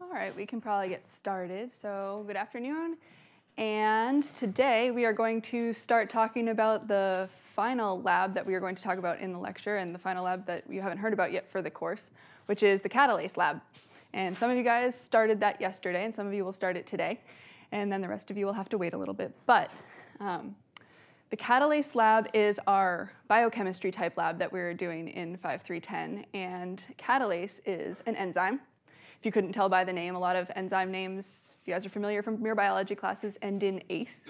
All right, we can probably get started. So good afternoon. And today we are going to start talking about the final lab that we are going to talk about in the lecture, and the final lab that you haven't heard about yet for the course, which is the catalase lab. And some of you guys started that yesterday, and some of you will start it today. And then the rest of you will have to wait a little bit. But the catalase lab is our biochemistry type lab that we're doing in 5.310. And catalase is an enzyme. If you couldn't tell by the name, a lot of enzyme names, if you guys are familiar from your biology classes, end in ase.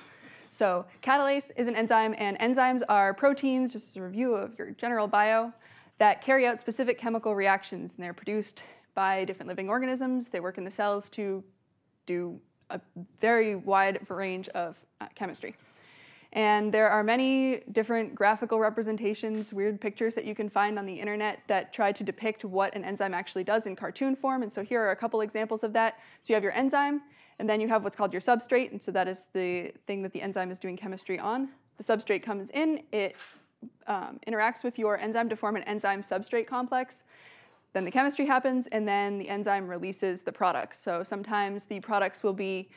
So catalase is an enzyme, and enzymes are proteins, just as a review of your general bio, that carry out specific chemical reactions, and they're produced by different living organisms. They work in the cells to do a very wide range of chemistry. And there are many different graphical representations, weird pictures that you can find on the internet that try to depict what an enzyme actually does in cartoon form. And so here are a couple examples of that. So you have your enzyme, and then you have what's called your substrate. And so that is the thing that the enzyme is doing chemistry on. The substrate comes in, it interacts with your enzyme to form an enzyme substrate complex. Then the chemistry happens, and then the enzyme releases the products. So sometimes the products will be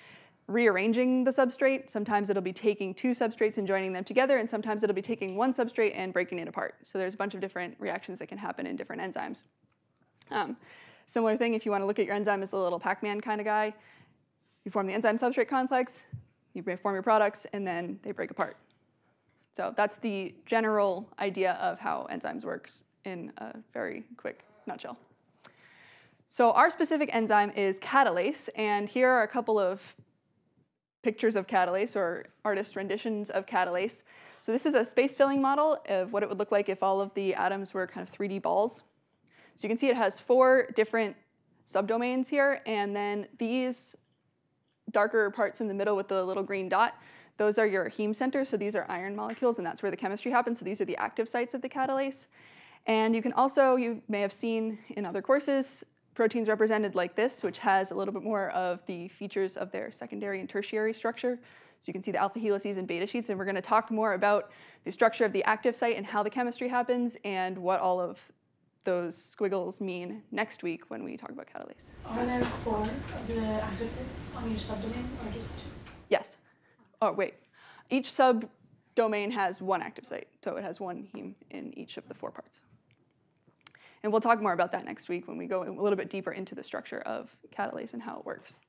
rearranging the substrate. Sometimes it'll be taking two substrates and joining them together, and sometimes it'll be taking one substrate and breaking it apart. So there's a bunch of different reactions that can happen in different enzymes. Similar thing, if you want to look at your enzyme as a little Pac-Man kind of guy, you form the enzyme substrate complex, you form your products, and then they break apart. So that's the general idea of how enzymes works in a very quick nutshell. So our specific enzyme is catalase, and here are a couple of pictures of catalase or artist renditions of catalase. So this is a space-filling model of what it would look like if all of the atoms were kind of 3D balls. So you can see it has four different subdomains here, and then these darker parts in the middle with the little green dot, those are your heme centers. So these are iron molecules, and that's where the chemistry happens. So these are the active sites of the catalase. And you can also, you may have seen in other courses, proteins represented like this, which has a little bit more of the features of their secondary and tertiary structure. So you can see the alpha helices and beta sheets, and we're going to talk more about the structure of the active site and how the chemistry happens and what all of those squiggles mean next week when we talk about catalase. Are there four of the active sites on each subdomain, or just two? Yes. Oh, wait. Each subdomain has one active site, so it has one heme in each of the four parts. And we'll talk more about that next week when we go a little bit deeper into the structure of catalase and how it works.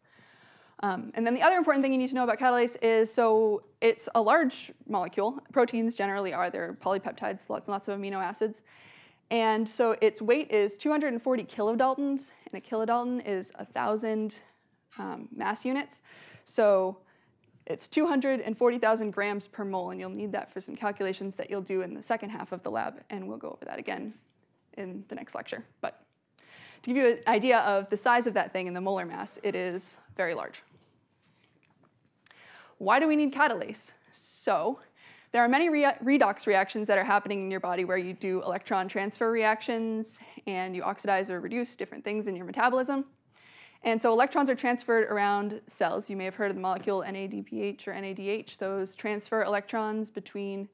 And then the other important thing you need to know about catalase is, so it's a large molecule. Proteins generally are. They're polypeptides, lots and lots of amino acids. And so its weight is 240 kilodaltons, and a kilodalton is 1,000 mass units. So it's 240,000 grams per mole, and you'll need that for some calculations that you'll do in the second half of the lab, and we'll go over that again in the next lecture. But to give you an idea of the size of that thing and the molar mass, it is very large. Why do we need catalase? So there are many redox reactions that are happening in your body where you do electron transfer reactions and you oxidize or reduce different things in your metabolism. And so electrons are transferred around cells. You may have heard of the molecule NADPH or NADH. Those transfer electrons between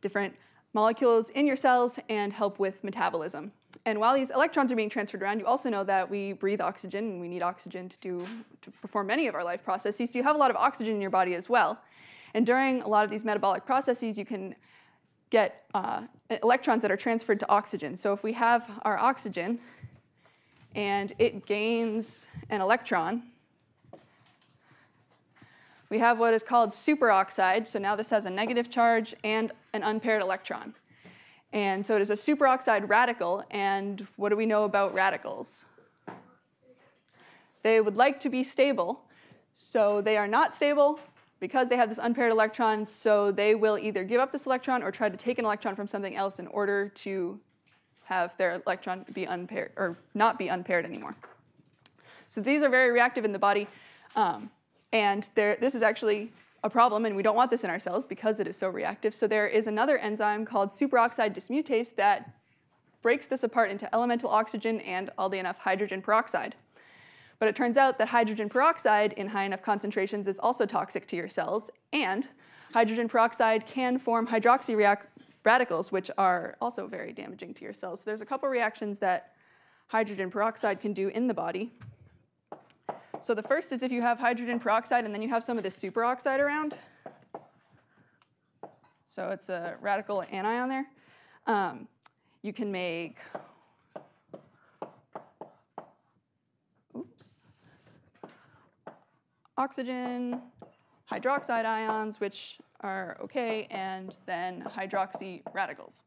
different molecules in your cells and help with metabolism. And while these electrons are being transferred around, you also know that we breathe oxygen, and we need oxygen to perform many of our life processes. So you have a lot of oxygen in your body as well. And during a lot of these metabolic processes, you can get electrons that are transferred to oxygen. So if we have our oxygen and it gains an electron, we have what is called superoxide. So now this has a negative charge and an unpaired electron. And so it is a superoxide radical. And what do we know about radicals? They would like to be stable. So they are not stable because they have this unpaired electron. So they will either give up this electron or try to take an electron from something else in order to have their electron be unpaired or not be unpaired anymore. So these are very reactive in the body. And this is actually a problem, and we don't want this in our cells because it is so reactive. So there is another enzyme called superoxide dismutase that breaks this apart into elemental oxygen and, oddly enough, hydrogen peroxide. But it turns out that hydrogen peroxide in high enough concentrations is also toxic to your cells, and hydrogen peroxide can form hydroxy radicals, which are also very damaging to your cells. So there's a couple reactions that hydrogen peroxide can do in the body. So the first is if you have hydrogen peroxide and then you have some of this superoxide around. So it's a radical anion there. You can make, oxygen, hydroxide ions, which are okay, and then hydroxy radicals.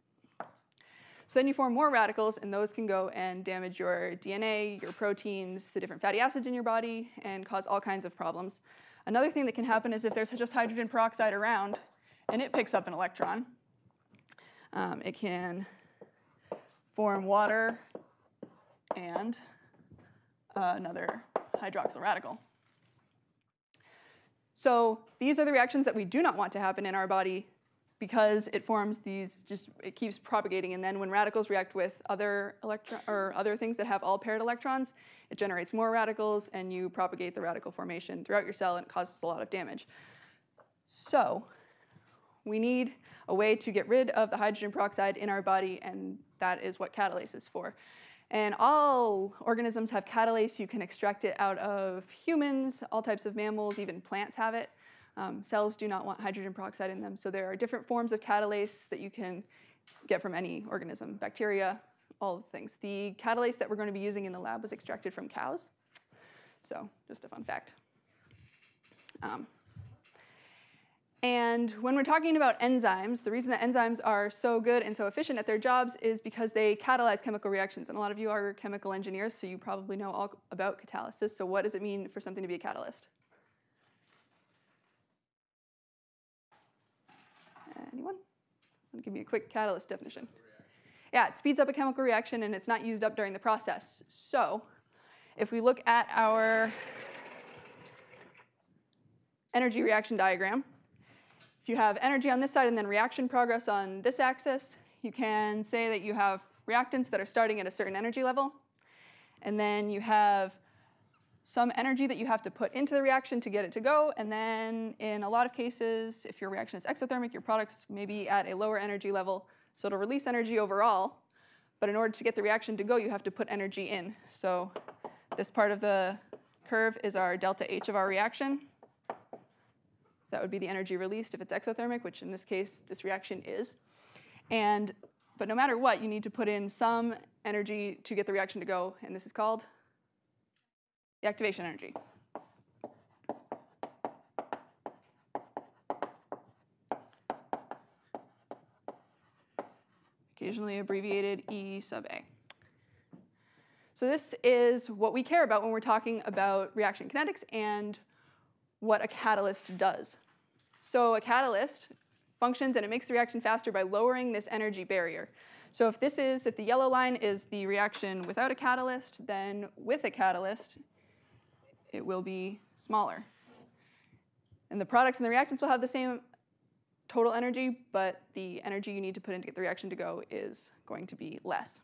So then you form more radicals, and those can go and damage your DNA, your proteins, the different fatty acids in your body, and cause all kinds of problems. Another thing that can happen is if there's just hydrogen peroxide around, and it picks up an electron, it can form water and another hydroxyl radical. So these are the reactions that we do not want to happen in our body, because it forms these, it keeps propagating. And then when radicals react with other things that have all paired electrons, it generates more radicals, and you propagate the radical formation throughout your cell, and it causes a lot of damage. So we need a way to get rid of the hydrogen peroxide in our body, and that is what catalase is for. And all organisms have catalase. You can extract it out of humans, all types of mammals, even plants have it. Cells do not want hydrogen peroxide in them, so there are different forms of catalase that you can get from any organism, bacteria, all the things. The catalase that we're going to be using in the lab was extracted from cows, so just a fun fact. And when we're talking about enzymes, the reason that enzymes are so good and so efficient at their jobs is because they catalyze chemical reactions. And a lot of you are chemical engineers, so you probably know all about catalysis. So what does it mean for something to be a catalyst? Anyone? I'll give you a quick catalyst definition. Yeah, it speeds up a chemical reaction and it's not used up during the process. So if we look at our energy reaction diagram, if you have energy on this side and then reaction progress on this axis, you can say that you have reactants that are starting at a certain energy level, and then you have some energy that you have to put into the reaction to get it to go, and then in a lot of cases, if your reaction is exothermic, your products may be at a lower energy level, so it'll release energy overall, but in order to get the reaction to go, you have to put energy in. So this part of the curve is our delta H of our reaction. So that would be the energy released if it's exothermic, which in this case, this reaction is. But no matter what, you need to put in some energy to get the reaction to go, and this is called the activation energy. Occasionally abbreviated E sub A. So this is what we care about when we're talking about reaction kinetics and what a catalyst does. So a catalyst functions and it makes the reaction faster by lowering this energy barrier. So if the yellow line is the reaction without a catalyst, then with a catalyst, it will be smaller. And the products and the reactants will have the same total energy, but the energy you need to put in to get the reaction to go is going to be less.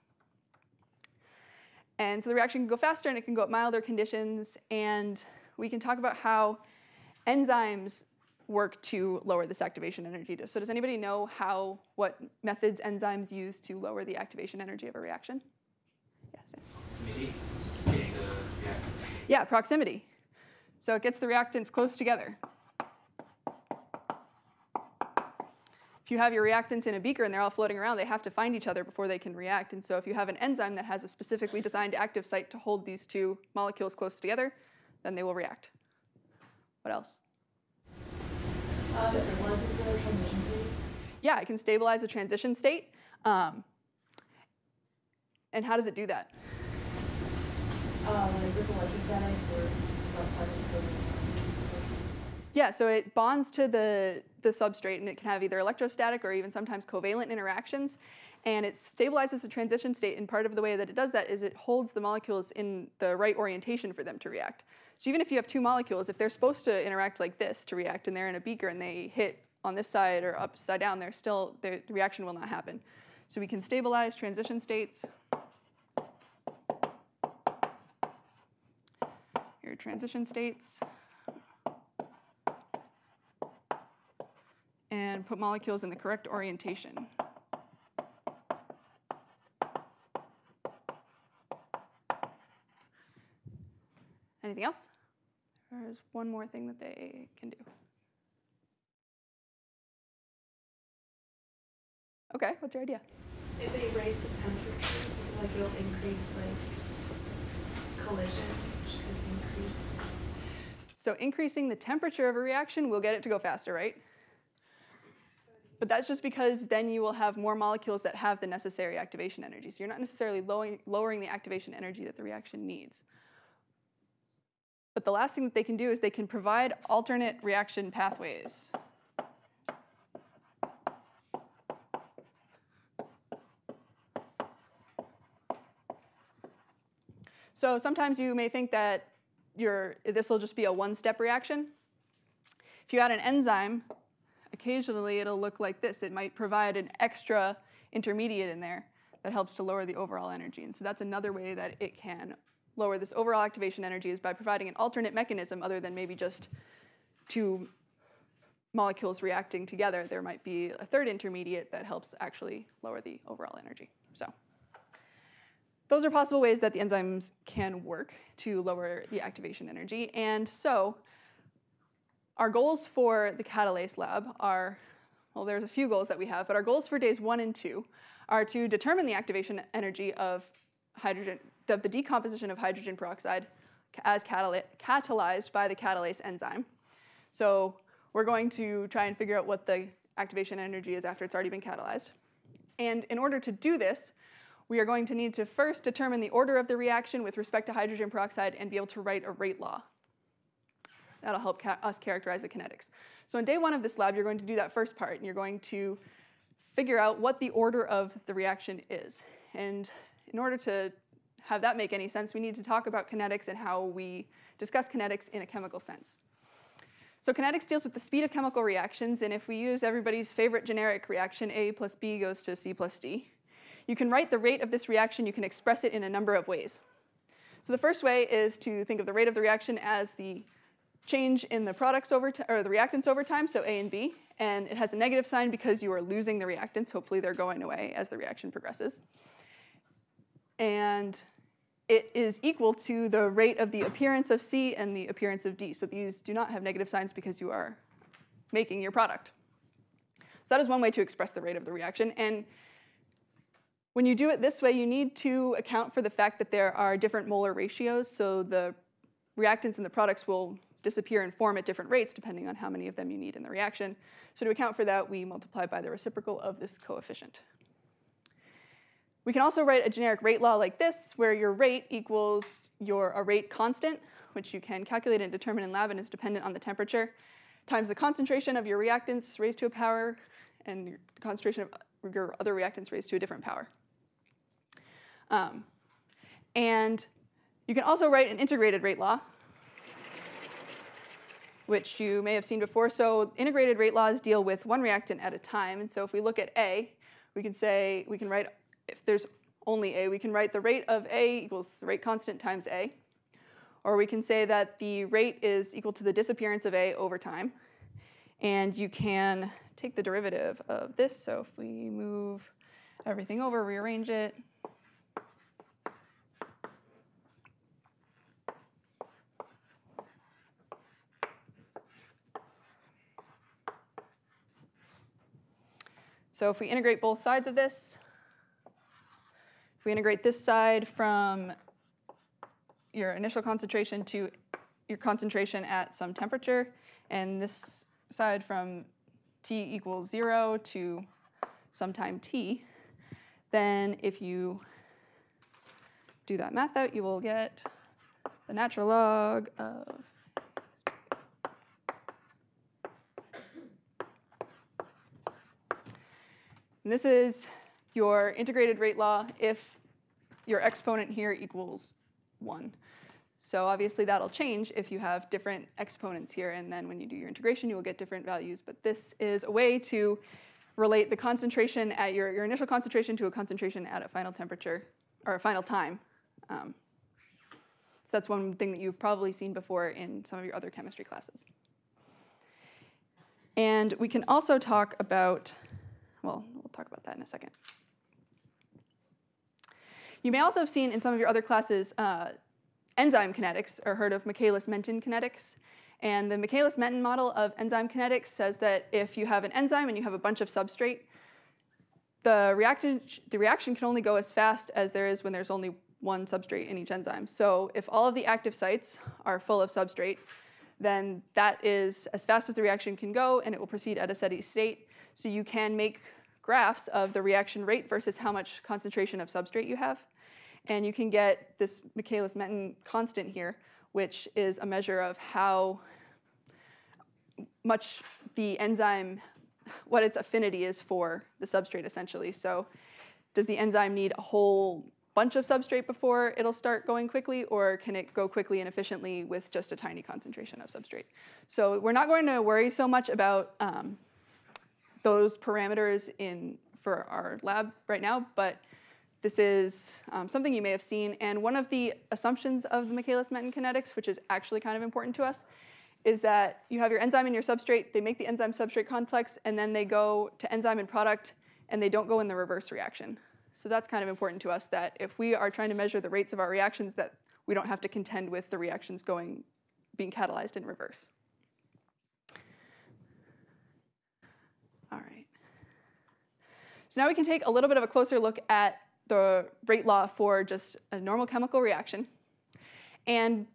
And so the reaction can go faster and it can go at milder conditions, and we can talk about how enzymes work to lower this activation energy. So does anybody know what methods enzymes use to lower the activation energy of a reaction? Yeah, Sam. Proximity. Just getting the reactants. Yeah, proximity. So it gets the reactants close together. If you have your reactants in a beaker and they're all floating around, they have to find each other before they can react. And so if you have an enzyme that has a specifically designed active site to hold these two molecules close together, then they will react. What else? Stabilizing the transition state? Yeah, it can stabilize the transition state. And how does it do that? Like with electrostatics or self-participatory. Yeah, so it bonds to the substrate, and it can have either electrostatic or even sometimes covalent interactions. And it stabilizes the transition state, and part of the way that it does that is it holds the molecules in the right orientation for them to react. So even if you have two molecules, if they're supposed to interact like this to react, and they're in a beaker and they hit on this side or upside down, the reaction will not happen. So we can stabilize transition states. Your transition states. And put molecules in the correct orientation. Anything else? There's one more thing that they can do. Okay, what's your idea? If they raise the temperature, like it'll increase like collisions, which could increase. So increasing the temperature of a reaction will get it to go faster, right? But that's just because then you will have more molecules that have the necessary activation energy. So you're not necessarily lowering the activation energy that the reaction needs. But the last thing that they can do is they can provide alternate reaction pathways. So sometimes you may think that this will just be a one-step reaction. If you add an enzyme, occasionally it'll look like this. It might provide an extra intermediate in there that helps to lower the overall energy. And so that's another way that it can lower this overall activation energy is by providing an alternate mechanism other than maybe just two molecules reacting together. There might be a third intermediate that helps actually lower the overall energy. So those are possible ways that the enzymes can work to lower the activation energy. And so our goals for the catalase lab are, well, there's a few goals that we have, but our goals for days 1 and 2 are to determine the activation energy of hydrogen, of the decomposition of hydrogen peroxide as catalyzed by the catalase enzyme. So we're going to try and figure out what the activation energy is after it's already been catalyzed. And in order to do this, we are going to need to first determine the order of the reaction with respect to hydrogen peroxide and be able to write a rate law. That'll help us characterize the kinetics. So in day 1 of this lab, you're going to do that first part, and you're going to figure out what the order of the reaction is. And in order to have that make any sense, we need to talk about kinetics and how we discuss kinetics in a chemical sense. So kinetics deals with the speed of chemical reactions, and if we use everybody's favorite generic reaction, A plus B goes to C plus D, you can write the rate of this reaction, you can express it in a number of ways. So the first way is to think of the rate of the reaction as the change in the products over time, or the reactants over time, so A and B, and it has a negative sign because you are losing the reactants. Hopefully they're going away as the reaction progresses. And it is equal to the rate of the appearance of C and the appearance of D. So these do not have negative signs because you are making your product. So that is one way to express the rate of the reaction. And when you do it this way, you need to account for the fact that there are different molar ratios, so the reactants and the products will disappear and form at different rates depending on how many of them you need in the reaction. So to account for that, we multiply by the reciprocal of this coefficient. We can also write a generic rate law like this, where your rate equals a rate constant, which you can calculate and determine in lab and is dependent on the temperature, times the concentration of your reactants raised to a power and your concentration of your other reactants raised to a different power. And you can also write an integrated rate law, which you may have seen before. So integrated rate laws deal with one reactant at a time. And so if we look at A, we can say, we can write, if there's only A, we can write the rate of A equals the rate constant times A. Or we can say that the rate is equal to the disappearance of A over time. And you can take the derivative of this. So if we move everything over, rearrange it, so if we integrate both sides of this, if we integrate this side from your initial concentration to your concentration at some temperature, and this side from t equals 0 to some time t, then if you do that math out, you will get the natural log of and this is your integrated rate law if your exponent here equals 1. So obviously that'll change if you have different exponents here, and then when you do your integration, you will get different values. But this is a way to relate the concentration at your initial concentration to a concentration at a final temperature or a final time. So that's one thing that you've probably seen before in some of your other chemistry classes. And we can also talk about, well, we'll talk about that in a second. You may also have seen in some of your other classes enzyme kinetics, or heard of Michaelis-Menten kinetics. And the Michaelis-Menten model of enzyme kinetics says that if you have an enzyme and you have a bunch of substrate, the reaction can only go as fast as there is when there's only one substrate in each enzyme. So if all of the active sites are full of substrate, then that is as fast as the reaction can go, and it will proceed at a steady state. So you can make graphs of the reaction rate versus how much concentration of substrate you have. And you can get this Michaelis-Menten constant here, which is a measure of how much the enzyme, what its affinity is for the substrate, essentially. So does the enzyme need a whole bunch of substrate before it'll start going quickly, or can it go quickly and efficiently with just a tiny concentration of substrate? So we're not going to worry so much about those parameters for our lab right now, but this is something you may have seen. And one of the assumptions of the Michaelis-Menten kinetics, which is actually kind of important to us, is that you have your enzyme and your substrate. They make the enzyme-substrate complex, and then they go to enzyme and product, and they don't go in the reverse reaction. So that's kind of important to us, that if we are trying to measure the rates of our reactions, that we don't have to contend with the reactions being catalyzed in reverse. All right. So now we can take a little bit of a closer look at the rate law for just a normal chemical reaction. And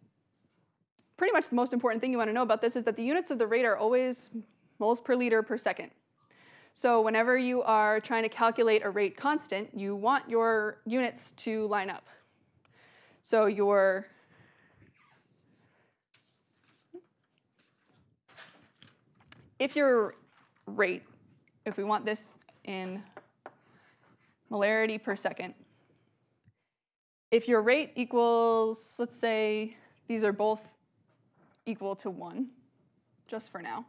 pretty much the most important thing you want to know about this is that the units of the rate are always moles per liter per second. So whenever you are trying to calculate a rate constant, you want your units to line up. So your if your rate, if we want this in molarity per second, if your rate equals, let's say these are both equal to 1, just for now,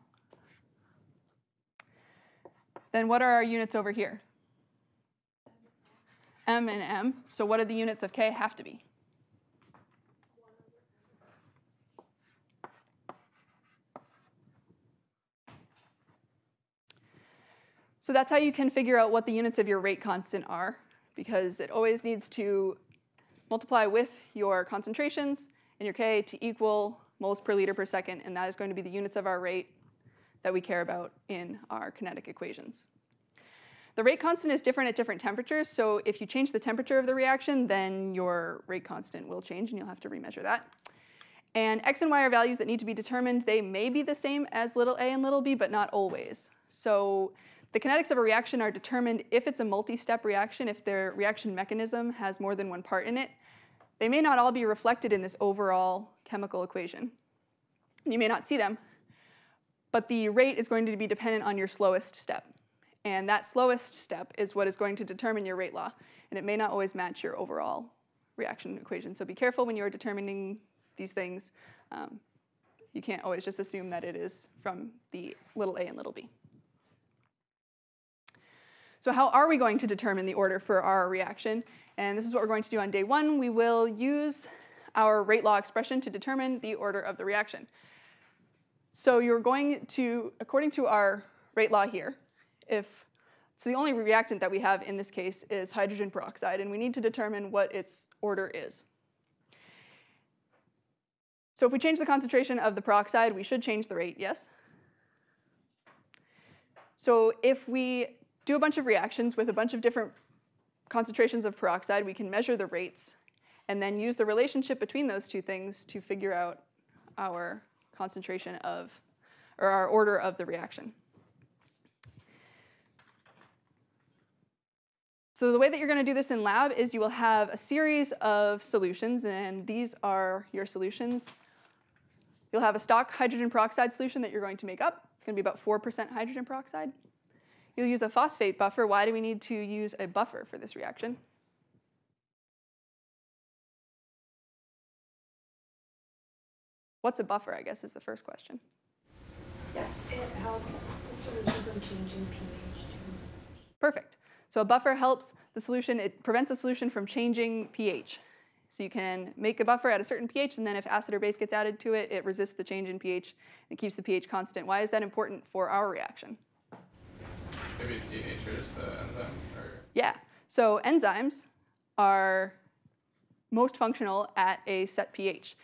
then what are our units over here? M and M. So what do the units of K have to be? So that's how you can figure out what the units of your rate constant are, because it always needs to multiply with your concentrations and your K to equal moles per liter per second, and that is going to be the units of our rate that we care about in our kinetic equations. The rate constant is different at different temperatures, so if you change the temperature of the reaction, then your rate constant will change and you'll have to remeasure that. And X and Y are values that need to be determined. They may be the same as little a and little b, but not always. So the kinetics of a reaction are determined if it's a multi-step reaction, if their reaction mechanism has more than one part in it. They may not all be reflected in this overall chemical equation. You may not see them, but the rate is going to be dependent on your slowest step. And that slowest step is what is going to determine your rate law. And it may not always match your overall reaction equation. So be careful when you are determining these things. You can't always just assume that it is from the little a and little b. So how are we going to determine the order for our reaction? And this is what we're going to do on day one. We will use our rate law expression to determine the order of the reaction. So you're going to, according to our rate law here, so the only reactant that we have in this case is hydrogen peroxide, and we need to determine what its order is. So if we change the concentration of the peroxide, we should change the rate, yes? So if we do a bunch of reactions with a bunch of different concentrations of peroxide, we can measure the rates and then use the relationship between those two things to figure out our concentration of, or our order of the reaction. So the way that you're going to do this in lab is you will have a series of solutions, and these are your solutions. You'll have a stock hydrogen peroxide solution that you're going to make up. It's going to be about 4% hydrogen peroxide. You'll use a phosphate buffer. Why do we need to use a buffer for this reaction? What's a buffer, I guess, is the first question. Yeah, it helps the solution from changing pH to... Perfect. So a buffer helps the solution. It prevents the solution from changing pH. So you can make a buffer at a certain pH, and then if acid or base gets added to it, it resists the change in pH and keeps the pH constant. Why is that important for our reaction? Maybe it denatures the enzyme? Or... Yeah. So enzymes are most functional at a set pH.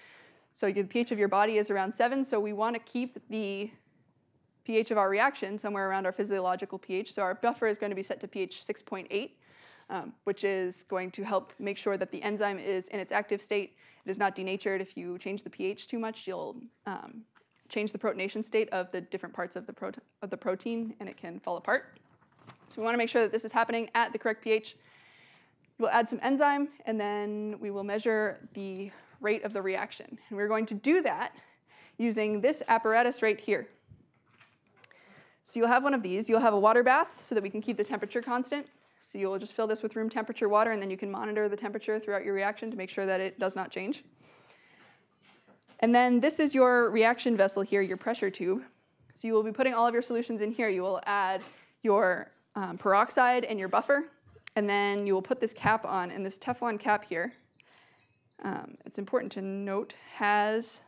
So the pH of your body is around 7, so we want to keep the pH of our reaction somewhere around our physiological pH. So our buffer is going to be set to pH 6.8, which is going to help make sure that the enzyme is in its active state. It is not denatured. If you change the pH too much, you'll change the protonation state of the different parts of the protein, and it can fall apart. So we want to make sure that this is happening at the correct pH. We'll add some enzyme, and then we will measure the rate of the reaction. And we're going to do that using this apparatus right here. So you'll have one of these. You'll have a water bath so that we can keep the temperature constant. So you'll just fill this with room temperature water, and then you can monitor the temperature throughout your reaction to make sure that it does not change. And then this is your reaction vessel here, your pressure tube. So you will be putting all of your solutions in here. You will add your peroxide and your buffer, and then you will put this cap on, and this Teflon cap here, it's important to note, has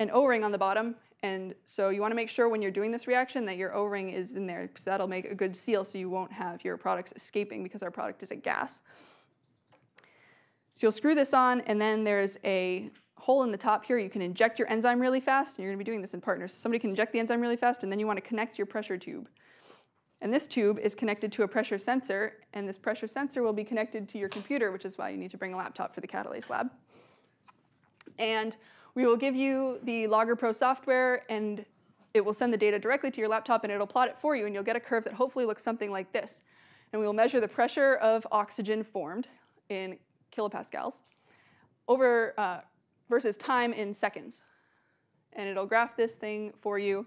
an O-ring on the bottom. And so you want to make sure when you're doing this reaction that your O-ring is in there, because that'll make a good seal so you won't have your products escaping, because our product is a gas. So you'll screw this on, and then there's a hole in the top here. You can inject your enzyme really fast, and you're going to be doing this in partners. So somebody can inject the enzyme really fast, and then you want to connect your pressure tube. And this tube is connected to a pressure sensor, and this pressure sensor will be connected to your computer, which is why you need to bring a laptop for the catalase lab. And we will give you the Logger Pro software, and it will send the data directly to your laptop, and it'll plot it for you, and you'll get a curve that hopefully looks something like this. And we will measure the pressure of oxygen formed in kilopascals over versus time in seconds. And it'll graph this thing for you,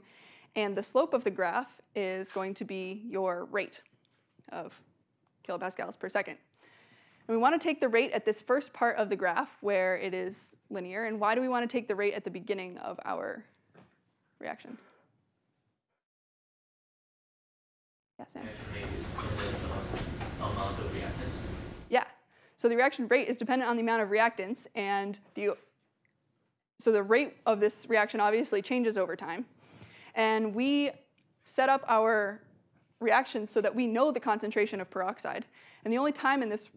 and the slope of the graph is going to be your rate of kilopascals per second. And we want to take the rate at this first part of the graph where it is linear. And why do we want to take the rate at the beginning of our reaction? Yeah, Sam? Yeah. So the reaction rate is dependent on the amount of reactants. And so the rate of this reaction obviously changes over time. And we set up our reactions so that we know the concentration of peroxide. And the only time in this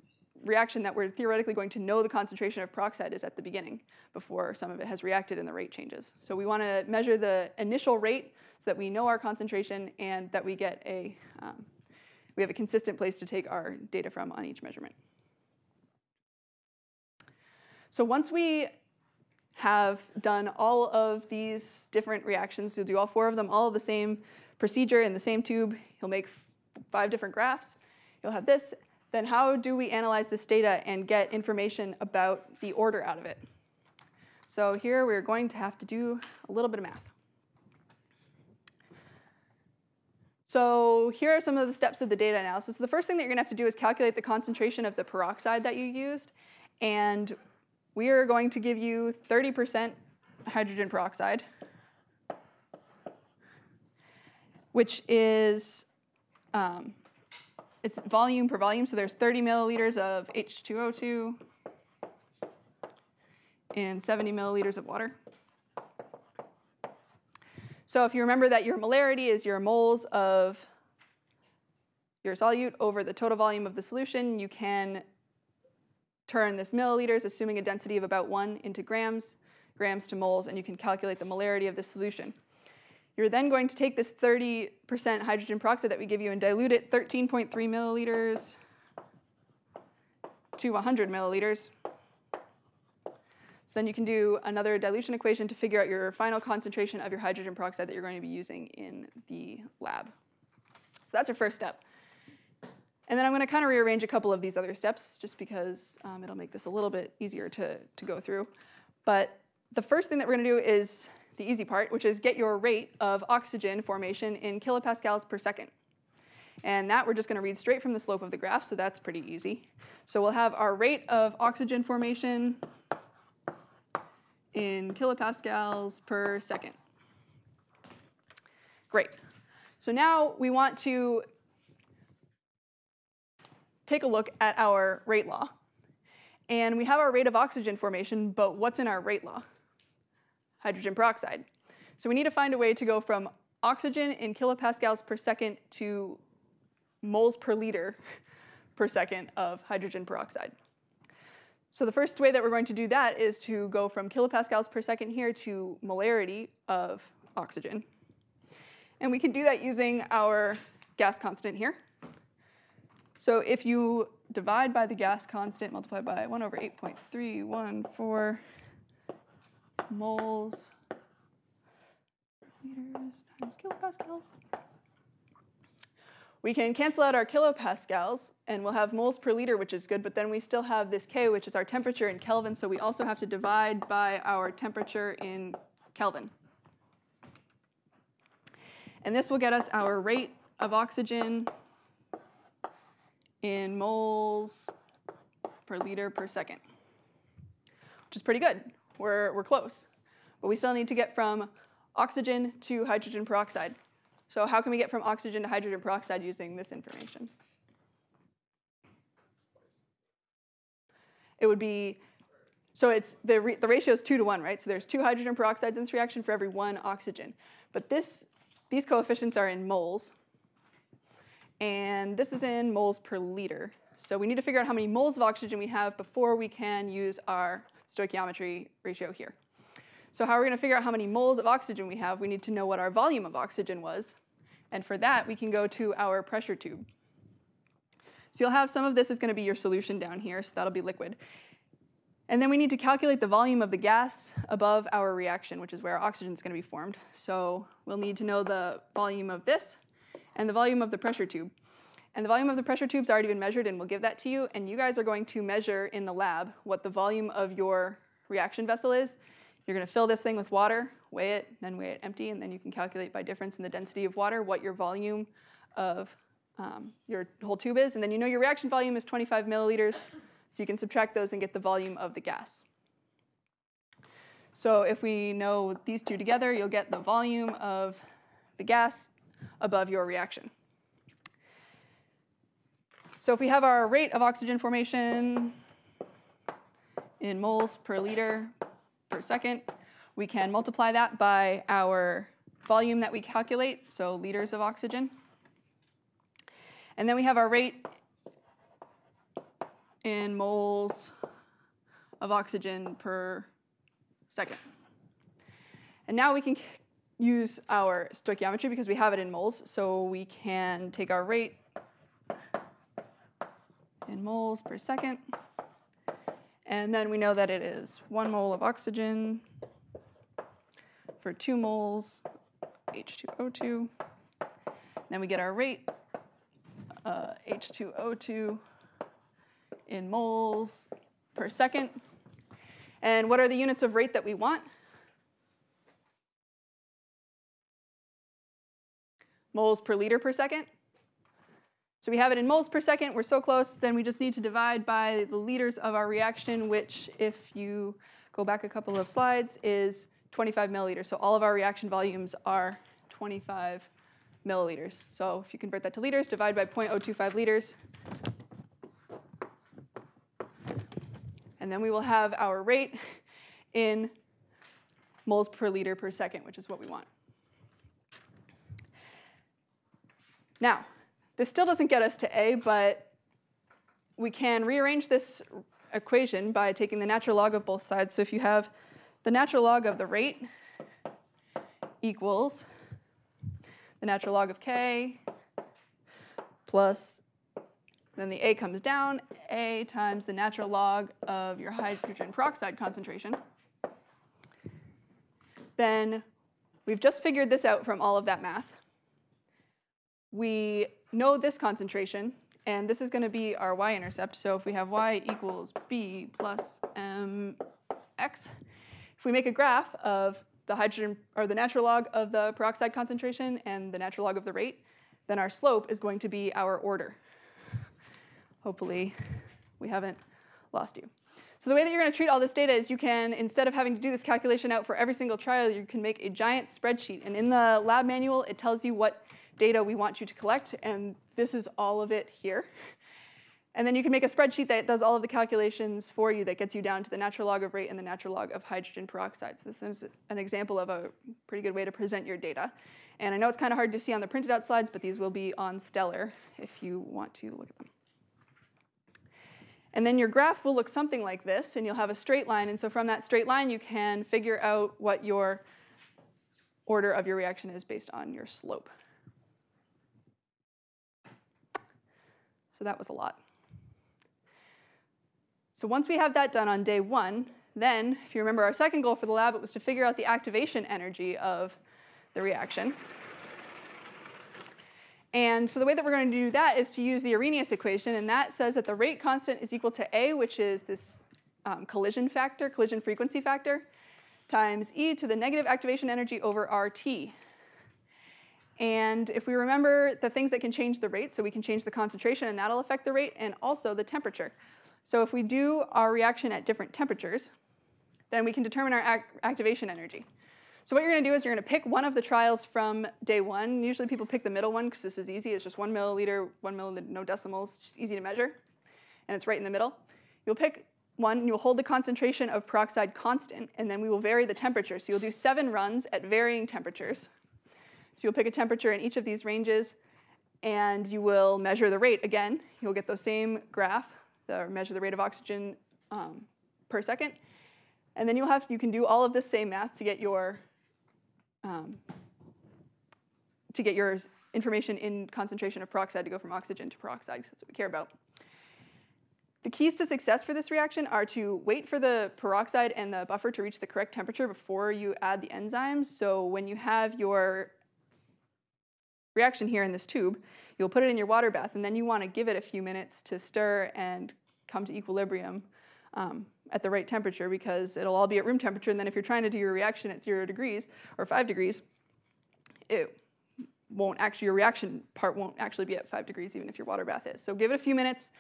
reaction that we're theoretically going to know the concentration of peroxide is at the beginning, before some of it has reacted and the rate changes. So we want to measure the initial rate so that we know our concentration and that we get a we have a consistent place to take our data from on each measurement. So once we have done all of these different reactions, you'll do all four of them, all of the same procedure in the same tube. You'll make 5 different graphs. You'll have this. Then how do we analyze this data and get information about the order out of it? So here we're going to have to do a little bit of math. So here are some of the steps of the data analysis. So the first thing that you're going to have to do is calculate the concentration of the peroxide that you used. And we are going to give you 30% hydrogen peroxide, which is it's volume per volume, so there's 30 milliliters of H2O2 and 70 milliliters of water. So if you remember that your molarity is your moles of your solute over the total volume of the solution, you can turn this milliliters, assuming a density of about 1, into grams, grams to moles, and you can calculate the molarity of this solution. You're then going to take this 30% hydrogen peroxide that we give you and dilute it 13.3 milliliters to 100 milliliters. So then you can do another dilution equation to figure out your final concentration of your hydrogen peroxide that you're going to be using in the lab. So that's our first step. And then I'm going to kind of rearrange a couple of these other steps just because it'll make this a little bit easier to go through. But the first thing that we're going to do is the easy part, which is get your rate of oxygen formation in kilopascals per second. And that we're just going to read straight from the slope of the graph, so that's pretty easy. So we'll have our rate of oxygen formation in kilopascals per second. Great. So now we want to take a look at our rate law. And we have our rate of oxygen formation, but what's in our rate law? Hydrogen peroxide. So we need to find a way to go from oxygen in kilopascals per second to moles per liter per second of hydrogen peroxide. So the first way that we're going to do that is to go from kilopascals per second here to molarity of oxygen. And we can do that using our gas constant here. So if you divide by the gas constant, multiply by 1 over 8.314 moles meters times kilopascals, we can cancel out our kilopascals, and we'll have moles per liter, which is good, but then we still have this K, which is our temperature in Kelvin, so we also have to divide by our temperature in Kelvin. And this will get us our rate of oxygen in moles per liter per second, which is pretty good. We're close. But we still need to get from oxygen to hydrogen peroxide. So how can we get from oxygen to hydrogen peroxide using this information? It would be, so it's the ratio is 2 to 1, right? So there's 2 hydrogen peroxides in this reaction for every 1 oxygen. But these coefficients are in moles, and this is in moles per liter. So we need to figure out how many moles of oxygen we have before we can use our stoichiometry ratio here. So how are we going to figure out how many moles of oxygen we have? We need to know what our volume of oxygen was. And for that, we can go to our pressure tube. So you'll have some of this is going to be your solution down here, so that'll be liquid. And then we need to calculate the volume of the gas above our reaction, which is where our oxygen is going to be formed. So we'll need to know the volume of this and the volume of the pressure tube. And the volume of the pressure tube's already been measured, and we'll give that to you. And you guys are going to measure in the lab what the volume of your reaction vessel is. You're going to fill this thing with water, weigh it, then weigh it empty, and then you can calculate by difference in the density of water what your volume of your whole tube is. And then you know your reaction volume is 25 milliliters, so you can subtract those and get the volume of the gas. So if we know these two together, you'll get the volume of the gas above your reaction. So if we have our rate of oxygen formation in moles per liter per second, we can multiply that by our volume that we calculate, so liters of oxygen. And then we have our rate in moles of oxygen per second. And now we can use our stoichiometry because we have it in moles, so we can take our rate in moles per second. And then we know that it is 1 mole of oxygen for 2 moles H2O2. Then we get our rate H2O2 in moles per second. And what are the units of rate that we want? Moles per liter per second. So we have it in moles per second, we're so close, then we just need to divide by the liters of our reaction, which, if you go back a couple of slides, is 25 milliliters. So all of our reaction volumes are 25 milliliters. So if you convert that to liters, divide by 0.025 liters. And then we will have our rate in moles per liter per second, which is what we want. Now, this still doesn't get us to A, but we can rearrange this equation by taking the natural log of both sides. So if you have the natural log of the rate equals the natural log of K plus, then the A comes down, A times the natural log of your hydrogen peroxide concentration, then we've just figured this out from all of that math. We know this concentration, and this is going to be our y-intercept. So if we have y equals b plus mx, if we make a graph of the hydrogen or the natural log of the peroxide concentration and the natural log of the rate, then our slope is going to be our order. Hopefully, we haven't lost you. So the way that you're going to treat all this data is you can, instead of having to do this calculation out for every single trial, you can make a giant spreadsheet. And in the lab manual, it tells you what data we want you to collect, and this is all of it here. And then you can make a spreadsheet that does all of the calculations for you that gets you down to the natural log of rate and the natural log of hydrogen peroxide. So this is an example of a pretty good way to present your data. And I know it's kind of hard to see on the printed out slides, but these will be on Stellar if you want to look at them. And then your graph will look something like this, and you'll have a straight line. And so from that straight line, you can figure out what your order of your reaction is based on your slope. So that was a lot. So once we have that done on day one, then, if you remember our second goal for the lab, it was to figure out the activation energy of the reaction. And so the way that we're going to do that is to use the Arrhenius equation, and that says that the rate constant is equal to A, which is this collision factor, collision frequency factor, times e to the negative activation energy over RT. And if we remember the things that can change the rate, so we can change the concentration, and that'll affect the rate, and also the temperature. So if we do our reaction at different temperatures, then we can determine our activation energy. So what you're going to do is you're going to pick one of the trials from day one. Usually people pick the middle one because this is easy. It's just 1 milliliter, 1 milliliter, no decimals. It's just easy to measure. And it's right in the middle. You'll pick one, and you'll hold the concentration of peroxide constant, and then we will vary the temperature. So you'll do 7 runs at varying temperatures. So you'll pick a temperature in each of these ranges, and you will measure the rate. Again, you'll get the same graph. Measure the rate of oxygen per second. And then you can do all of this same math to get your information in concentration of peroxide to go from oxygen to peroxide, because that's what we care about. The keys to success for this reaction are to wait for the peroxide and the buffer to reach the correct temperature before you add the enzyme. So when you have your reaction here in this tube, you'll put it in your water bath, and then you want to give it a few minutes to stir and come to equilibrium at the right temperature, because it'll all be at room temperature, and then if you're trying to do your reaction at 0 degrees or 5 degrees, it won't actually, your reaction part won't actually be at 5 degrees even if your water bath is. So give it a few minutes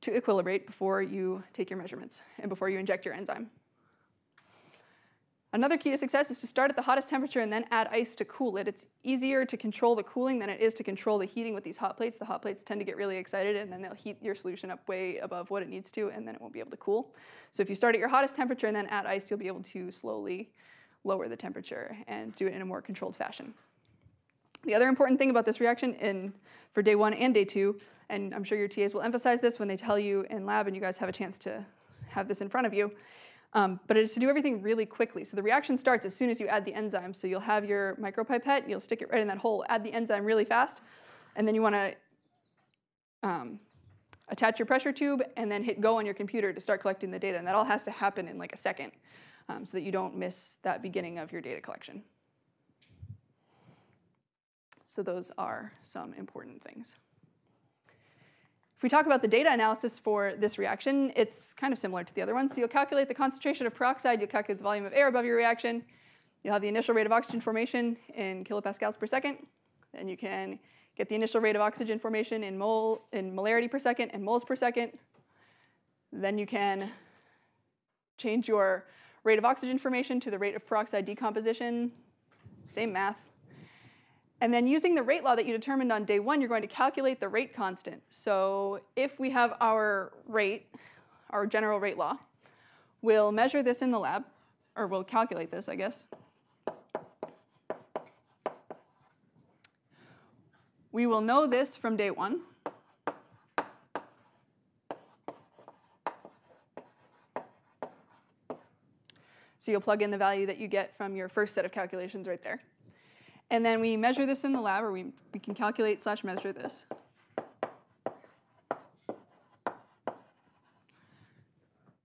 to equilibrate before you take your measurements and before you inject your enzyme. Another key to success is to start at the hottest temperature and then add ice to cool it. It's easier to control the cooling than it is to control the heating with these hot plates. The hot plates tend to get really excited, and then they'll heat your solution up way above what it needs to, and then it won't be able to cool. So if you start at your hottest temperature and then add ice, you'll be able to slowly lower the temperature and do it in a more controlled fashion. The other important thing about this reaction for day one and day two, and I'm sure your TAs will emphasize this when they tell you in lab and you guys have a chance to have this in front of you, but it is to do everything really quickly. So the reaction starts as soon as you add the enzyme. So you'll have your micropipette, you'll stick it right in that hole, add the enzyme really fast, and then you want to attach your pressure tube and then hit go on your computer to start collecting the data. And that all has to happen in like a second so that you don't miss that beginning of your data collection. So those are some important things. If we talk about the data analysis for this reaction, it's kind of similar to the other one. So you'll calculate the concentration of peroxide, you'll calculate the volume of air above your reaction, you'll have the initial rate of oxygen formation in kilopascals per second, then you can get the initial rate of oxygen formation in molarity per second and moles per second. Then you can change your rate of oxygen formation to the rate of peroxide decomposition, same math. And then using the rate law that you determined on day one, you're going to calculate the rate constant. So if we have our rate, our general rate law, we'll measure this in the lab, or we'll calculate this, I guess. We will know this from day one. So you'll plug in the value that you get from your first set of calculations right there. And then we measure this in the lab, or we can calculate / measure this.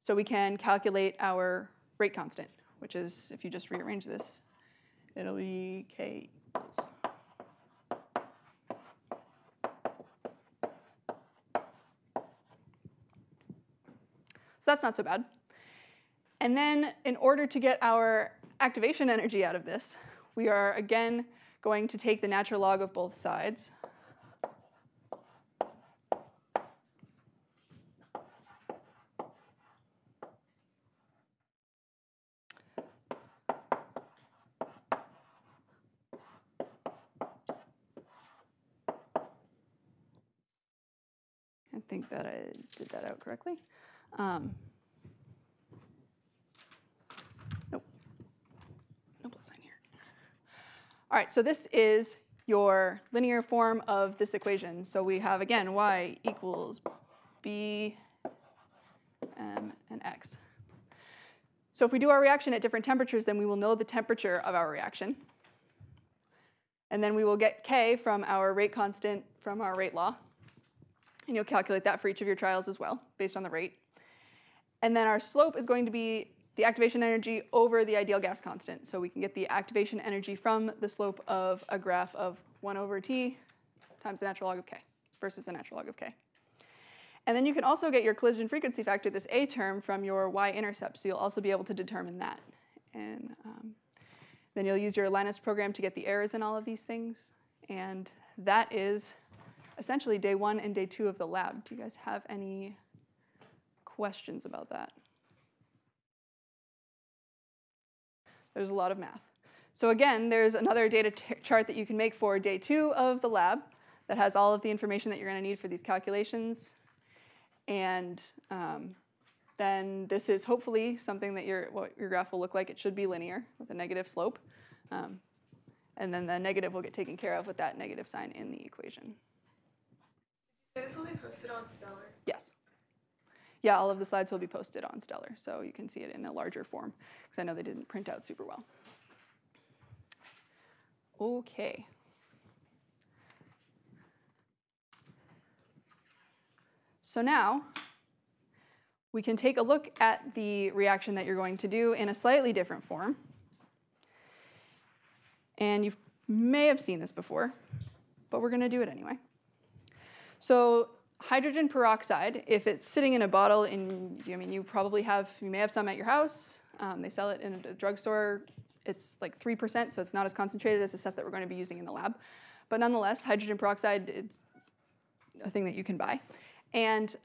So we can calculate our rate constant, which is, if you just rearrange this, it'll be K equals. So that's not so bad. And then in order to get our activation energy out of this, we are, again, going to take the natural log of both sides. I think that I did that out correctly. All right, so this is your linear form of this equation. So we have, again, y equals b X. So if we do our reaction at different temperatures, then we will know the temperature of our reaction. And then we will get K from our rate constant from our rate law. And you'll calculate that for each of your trials as well, based on the rate. And then our slope is going to be the activation energy over the ideal gas constant. So we can get the activation energy from the slope of a graph of 1 over t times the natural log of k versus the natural log of k. And then you can also get your collision frequency factor, this A term, from your y-intercept. So you'll also be able to determine that. And then you'll use your LINEST program to get the errors in all of these things. And that is essentially day one and day two of the lab. Do you guys have any questions about that? There's a lot of math. So again, there's another data chart that you can make for day two of the lab that has all of the information that you're going to need for these calculations. And then this is hopefully something that what your graph will look like. It should be linear with a negative slope. And then the negative will get taken care of with that negative sign in the equation. This will be posted on Stellar? Yes. Yeah, all of the slides will be posted on Stellar, so you can see it in a larger form, because I know they didn't print out super well. OK. So now we can take a look at the reaction that you're going to do in a slightly different form. And you may have seen this before, but we're going to do it anyway. So hydrogen peroxide, if it's sitting in a bottle, you may have some at your house. They sell it in a drugstore. It's like 3%, so it's not as concentrated as the stuff that we're going to be using in the lab. But nonetheless, hydrogen peroxide, it's a thing that you can buy. And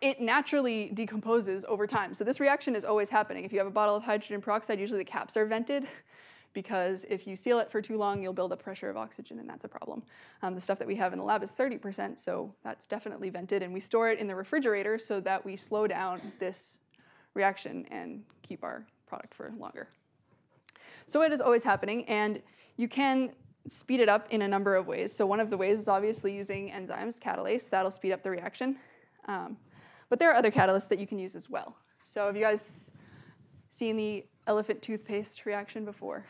it naturally decomposes over time. So this reaction is always happening. If you have a bottle of hydrogen peroxide, usually the caps are vented, because if you seal it for too long, you'll build up pressure of oxygen, and that's a problem. The stuff that we have in the lab is 30%, so that's definitely vented. And we store it in the refrigerator so that we slow down this reaction and keep our product for longer. So it is always happening, and you can speed it up in a number of ways. So one of the ways is obviously using enzymes, catalase. That'll speed up the reaction. But there are other catalysts that you can use as well. So have you guys seen the elephant toothpaste reaction before?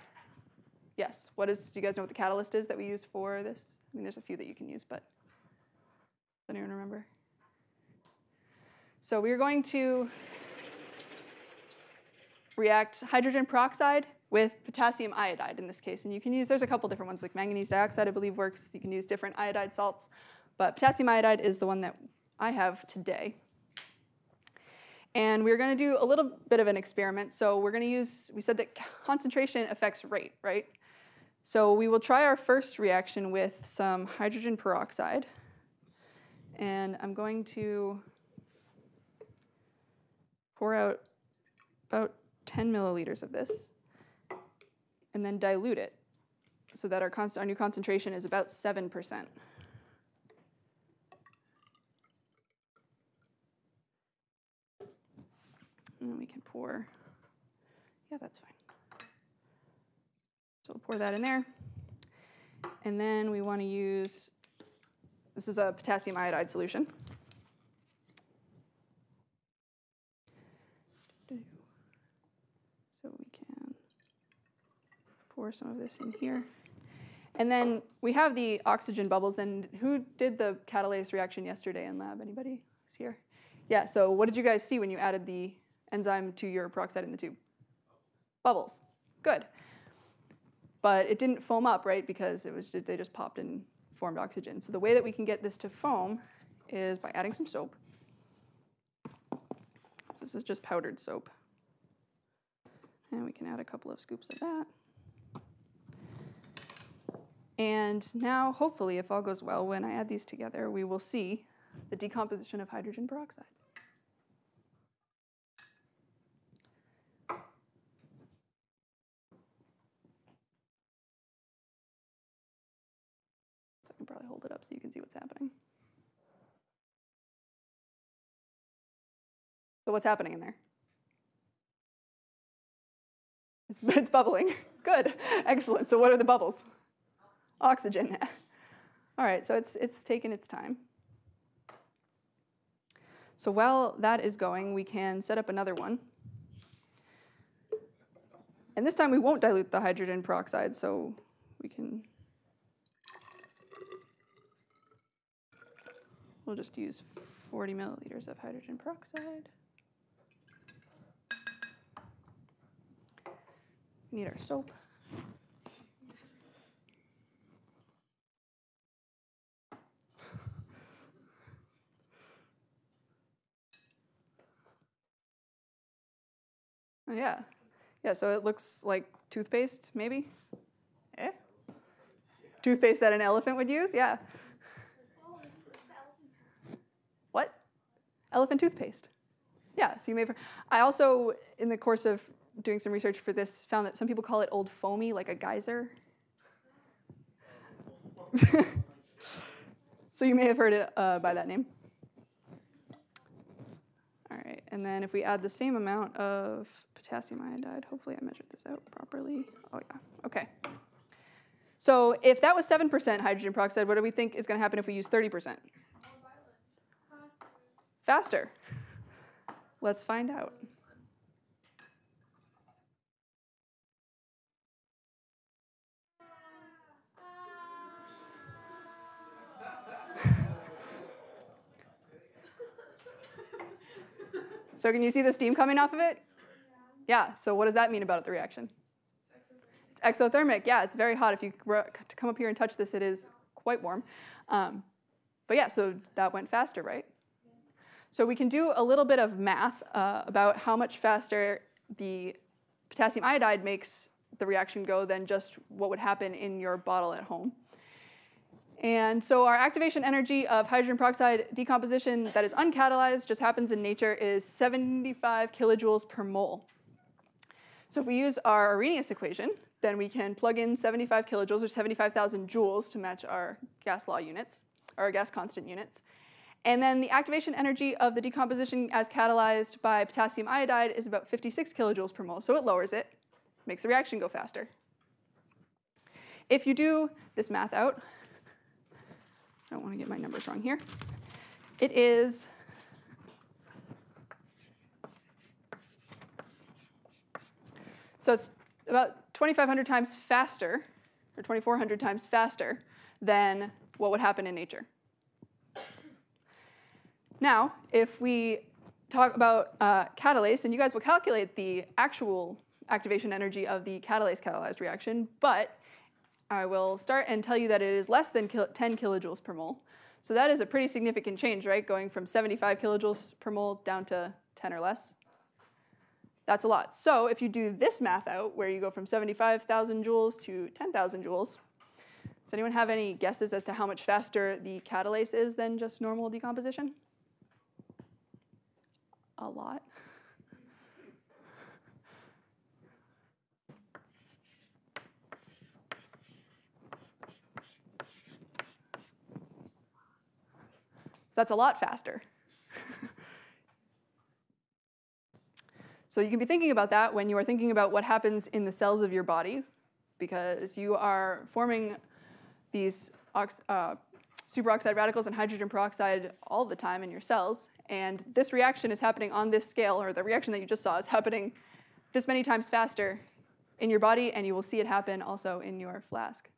Yes. Do you guys know what the catalyst is that we use for this? I mean, there's a few that you can use, but does anyone remember? So we're going to react hydrogen peroxide with potassium iodide in this case. And you can use, there's a couple different ones, like manganese dioxide, I believe, works. You can use different iodide salts. But potassium iodide is the one that I have today. And we're going to do a little bit of an experiment. So we're going to use, we said that concentration affects rate, right? So we will try our first reaction with some hydrogen peroxide. And I'm going to pour out about 10 milliliters of this, and then dilute it so that our new concentration is about 7%. And then we can pour, yeah, that's fine. So we'll pour that in there. And then we want to use, this is a potassium iodide solution. Pour some of this in here. And then we have the oxygen bubbles. And who did the catalase reaction yesterday in lab? Anybody who's here? Yeah, so what did you guys see when you added the enzyme to your peroxide in the tube? Bubbles. Good. But it didn't foam up, right? Because they just popped and formed oxygen. So the way that we can get this to foam is by adding some soap. So this is just powdered soap. And we can add a couple of scoops of that. And now, hopefully, if all goes well, when I add these together, we will see the decomposition of hydrogen peroxide. So I can probably hold it up so you can see what's happening. So what's happening in there? It's bubbling. Good. Excellent. So what are the bubbles? Oxygen. All right, so it's taken its time. So while that is going, we can set up another one. And this time we won't dilute the hydrogen peroxide, so we can, we'll just use 40 milliliters of hydrogen peroxide. We need our soap. Oh, yeah. Yeah, so it looks like toothpaste, maybe? Eh? Toothpaste that an elephant would use? Yeah. What? Elephant toothpaste. Yeah, so you may have heard. I also, in the course of doing some research for this, found that some people call it old foamy, like a geyser. So you may have heard it by that name. All right, and then if we add the same amount of potassium iodide, hopefully I measured this out properly. Oh yeah, okay. So if that was 7% hydrogen peroxide, what do we think is gonna happen if we use 30%? Faster. Let's find out. So can you see the steam coming off of it? Yeah, so what does that mean about the reaction? It's exothermic, yeah, it's very hot. If you come up here and touch this, it is quite warm. But yeah, so that went faster, right? So we can do a little bit of math about how much faster the potassium iodide makes the reaction go than just what would happen in your bottle at home. And so our activation energy of hydrogen peroxide decomposition that is uncatalyzed, just happens in nature, is 75 kilojoules per mole. So if we use our Arrhenius equation, then we can plug in 75 kilojoules, or 75,000 joules to match our gas law units, or our gas constant units. And then the activation energy of the decomposition as catalyzed by potassium iodide is about 56 kilojoules per mole. So it lowers it, makes the reaction go faster. If you do this math out, I don't want to get my numbers wrong here. It is 2,500 times faster, or 2,400 times faster than what would happen in nature. Now, if we talk about catalase, and you guys will calculate the actual activation energy of the catalase-catalyzed reaction, but I will start and tell you that it is less than 10 kilojoules per mole. So that is a pretty significant change, right? Going from 75 kilojoules per mole down to 10 or less. That's a lot. So if you do this math out, where you go from 75,000 joules to 10,000 joules, does anyone have any guesses as to how much faster the catalase is than just normal decomposition? A lot. That's a lot faster. So you can be thinking about that when you are thinking about what happens in the cells of your body, because you are forming these superoxide radicals and hydrogen peroxide all the time in your cells, and this reaction is happening on this scale, or the reaction that you just saw is happening this many times faster in your body, and you will see it happen also in your flask.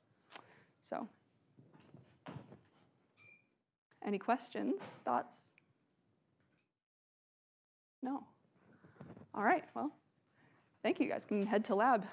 So. Any questions, thoughts? No. All right, well, thank you. You guys can head to lab.